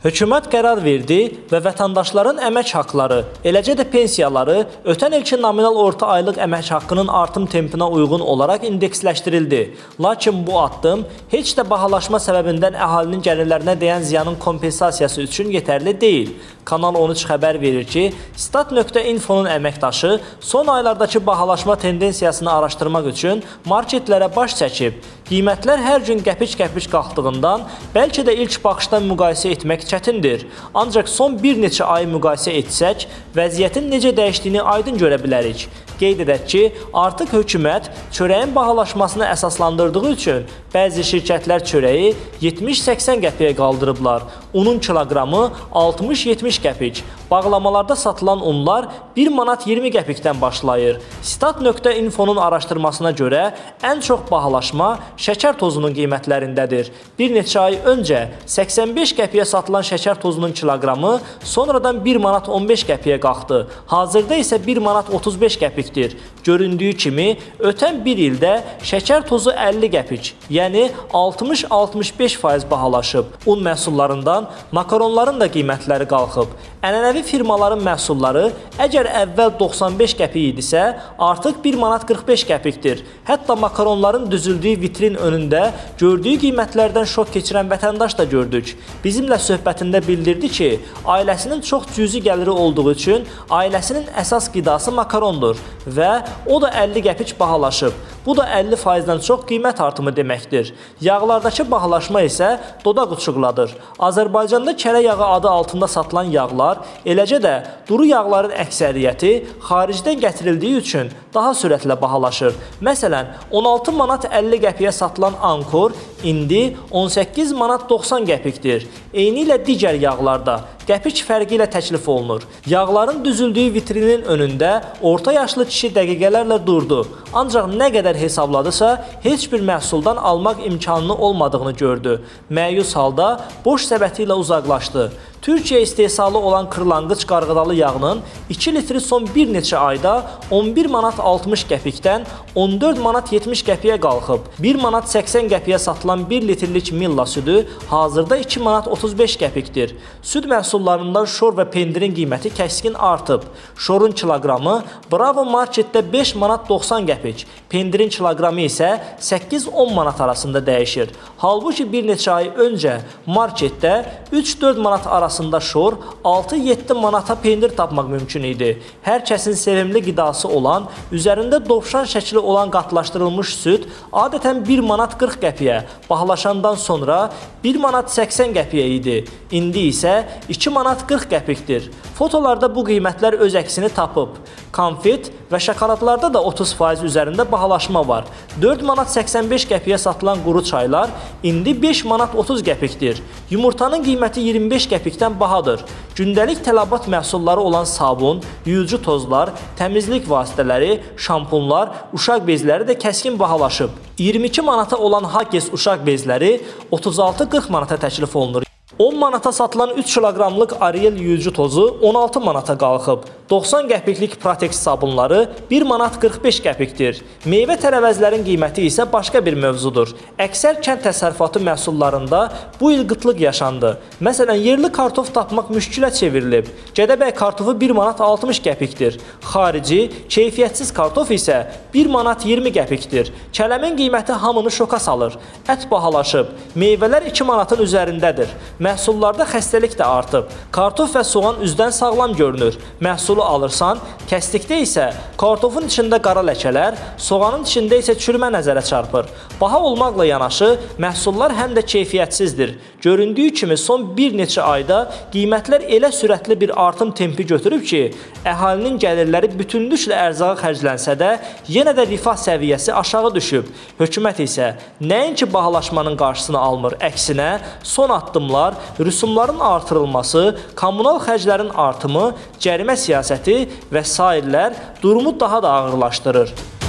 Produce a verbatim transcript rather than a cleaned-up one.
Hökumət qərar verdi və vətəndaşların əmək haqları, eləcə də pensiyaları ötən ilki nominal orta aylıq əmək haqqının artım tempinə uyğun olaraq indeksləşdirildi. Lakin bu addım heç də bahalaşma səbəbindən əhalinin gəlirlərinə dəyən ziyanın kompensasiyası üçün yetərli deyil. Kanal on üç xəbər verir ki, Stat nöqtə infonun əməkdaşı son aylardakı bahalaşma tendensiyasını araşdırmaq üçün marketlərə baş çəkib. Qiymətlər hər gün qəpiç-qəpiç qalxdığından bəlkə də ilk baxışdan müqayisə etmək çətindir. Ancaq son bir neçə ay müqayisə etsək, vəziyyətin necə dəyişdiyini aydın görə bilərik. Qeyd edək ki, artıq hökumət çörəyin bahalaşmasını əsaslandırdığı üçün bəzi şirkətlər çörəyi yetmiş səksən qəpiyə qaldırıblar. Unun kiloqramı altmış yetmiş qəpik. Bağlamalarda satılan unlar bir manat iyirmi qəpikdən başlayır. Stat nöqtə infonun araşdırmasına görə ən çox bahalaşma şəkər tozunun qiymətlərindədir. Bir neçə ay öncə səksən beş qəpiyə satılan şəkər tozunun kiloqramı sonradan bir manat on beş qəpiyə qalxdı. Hazırda isə bir manat otuz beş qəpik. Göründüyü kimi, ötən bir ildə şəkər tozu əlli qəpik, yəni altmış altmış beş faiz bahalaşıb. Un məhsullarından makaronların da qiymətləri qalxıb. Ənənəvi firmaların məhsulları əgər əvvəl doxsan beş qəpik idisə, artıq bir manat qırx beş qəpikdir. Hətta makaronların düzüldüyü vitrin önündə gördüyü qiymətlərdən şok keçirən vətəndaş da gördük. Bizimlə söhbətində bildirdi ki, ailəsinin çox cüzi gəliri olduğu üçün ailəsinin əsas qidası makarondur və o da əlli qəpik bahalaşıb. Bu da əlli faizdən çox qiymət artımı deməkdir. Yağlardakı bahalaşma isə dodaq uçuqladır. Azərbaycanda kərə yağı adı altında satılan yağlar, eləcə də duru yağların əksəriyyəti xaricdən gətirildiyi üçün daha sürətlə bahalaşır. Məsələn, on altı manat əlli qəpiyə satılan ankor indi on səkkiz manat doxsan qəpikdir. Eynilə digər yağlarda qəpik fərqi ilə təklif olunur. Yağların düzüldüyü vitrinin önündə orta yaşlı kişi dəqiqələrlə durdu. Ancaq nə qədər hesabladısa, heç bir məhsuldan almaq imkanını olmadığını gördü. Məyus halda boş səbəti ilə uzaqlaşdı. Türkiyə istehsalı olan kırlangıç qarğıdalı yağının iki litri son bir neçə ayda on bir manat altmış qəpikdən on dörd manat yetmiş qəpiyə qalxıb. bir manat səksən qəpiyə satılan bir litrlik milla südü hazırda iki manat otuz beş qəpikdir. Süd məhsullarından şor və pendirin qiyməti kəskin artıb. Şorun kiloqramı Bravo marketdə beş manat doxsan qəpik, pendirin kiloqramı isə səkkiz on manat arasında dəyişir. Halbuki bir neçə ay öncə marketdə üç dörd manat arasında şor, altı yeddi manata pendir tapmaq mümkün idi. Hər kəsin sevimli qidası olan, üzərində dovşan şəkli olan qatlaşdırılmış süd adətən bir manat qırx qəpiyə, bahalaşandan sonra bir manat səksən qəpiyə idi. İndi isə iki manat qırx qəpikdir. Fotolarda bu qiymətlər öz əksini tapıb. Konfet və şokoladlarda da otuz faiz üzərində bahalaşma var. dörd manat səksən beş qəpiyə satılan quru çaylar indi beş manat otuz qəpikdir. Yumurtanın qiyməti iyirmi beş qəpikdən bahadır. Gündəlik tələbat məhsulları olan sabun, yuyucu tozlar, təmizlik vasitələri, şampunlar, uşaq bezləri də kəskin bahalaşıb. iyirmi iki manata olan Haggies uşaq bezləri otuz altı qırx manata təklif olunur. on manata satılan üç kiloqramlıq Ariel yuyucu tozu on altı manata qalxıb. doxsan qəpiklik Protex sabunları bir manat qırx beş qəpikdir. Meyvə tərəvəzlərin qiyməti isə başqa bir mövzudur. Əksər kənd təsərrüfatı məhsullarında bu il qıtlıq yaşandı. Məsələn, yerli kartof tapmaq müşkülə çevrilib. Gədəbəy kartofu bir manat altmış qəpikdir. Xarici, keyfiyyətsiz kartof isə bir manat iyirmi qəpikdir. Kələmin qiyməti hamını şoka salır. Ət bahalaşıb. Meyvələr iki manatın üzərindədir. Məhsullarda xəstəlik də artıb. Kartof və soğan üzdən sağlam görünür. Məhsulu alırsan, kəsdikdə isə kartofun içində qara ləkələr, soğanın içində isə çürümə nəzərə çarpır. Baha olmaqla yanaşı, məhsullar həm də keyfiyyətsizdir. Göründüyü kimi son bir neçə ayda qiymətlər elə sürətli bir artım tempi götürüb ki, əhalinin gəlirləri bütünlüklə ərzağa xərclənsə də, yenə də rifah səviyyəsi aşağı düşüb. Hökumət isə nəinki bahalaşmanın qarşısını almır, əksinə son addımlar, rüsumların artırılması, kommunal xərclərin artımı, cərimə siyasəti və sairələr durumu daha da ağırlaşdırır.